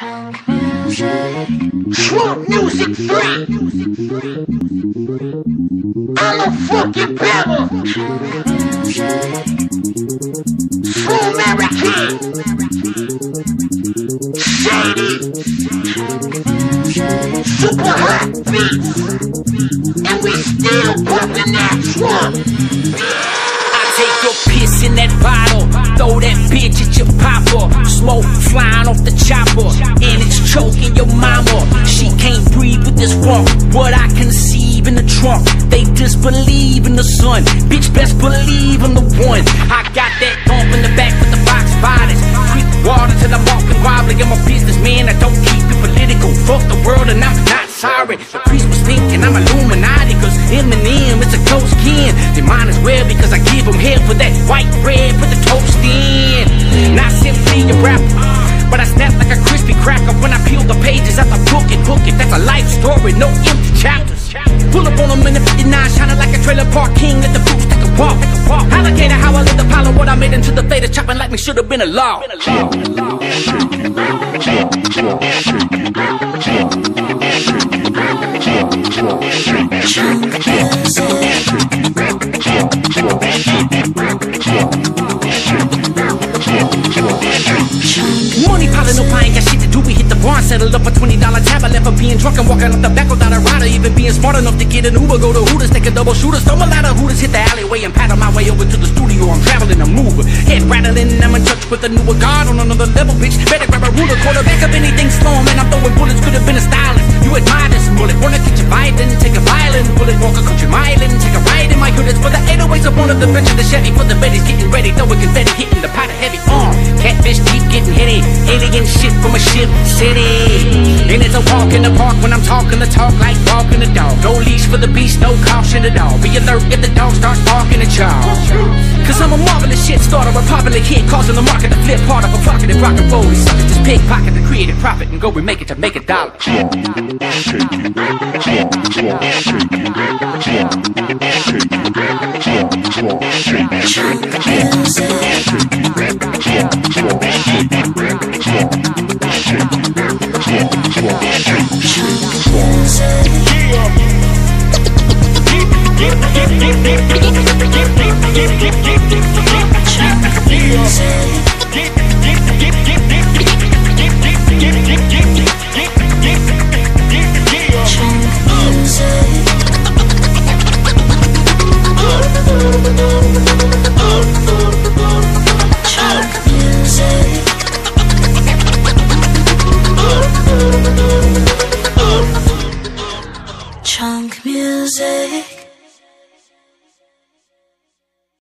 Trunk music. Trunk music threat. I'm a fucking pebble. True American. Shady. Super hot beats. And we still pumping that trunk. I take your piss in that bottle. Throw that bitch at your popper. Smoke flying off the chopper, and it's choking your mama. She can't breathe with this rump. What I conceive in the trunk, they disbelieve in the sun. Bitch, best believe I'm the one. I got that thump in the back with the box bodies. Creep water till I'm walking wobbly. I'm a businessman, I don't keep it political. Fuck the world and I'm not sorry. The priest was thinking I'm Illuminati, cause Eminem is a close kin. They might as well, because I give them hell for that white bread with the toast in. Not simply a rapper, but I snap like a crispy cracker when I peel the pages out the book. And book it, that's a life story, no empty chapters. Pull up on them in the 59, shining like a trailer park king. Let the boots take a walk. Alligator, how I live the pile of what I made into the theta. Chopping like me should have been a law. Shake it up, shake it up, shake it up, settled up a $20 tab. I left her being drunk and walking off the back without a rider. Even being smart enough to get an Uber, go to Hooters, take a double shooter, throw a lot of Hooters, hit the alleyway and paddle my way over to the studio. I'm traveling, I'm moving, head rattling, I'm in touch with a newer god on another level, bitch. Better grab a ruler, quarterback of anything slow, man. I'm throwing bullets, could have been a stylist. You admire this bullet, wanna catch a Biden, take a violin bullet, walk a country mile and take a ride in my units for the 808s up on the bench of the Chevy for the Betty's getting ready, throwing confetti, hitting the pot of heavy arm. Catfish keep getting heady, alien shit from a ship city. And it's a walk in the park when I'm talking the talk like walking the dog. No leash for the beast, no caution at all. Be alert if the dog starts barking at y'all. Cause I'm a marvelous shit starter, a popular kid causing the market to flip hard off a pocket and rock and roll. These suckers just pickpocket to create a profit and go remake it to make a dollar. Trunk music.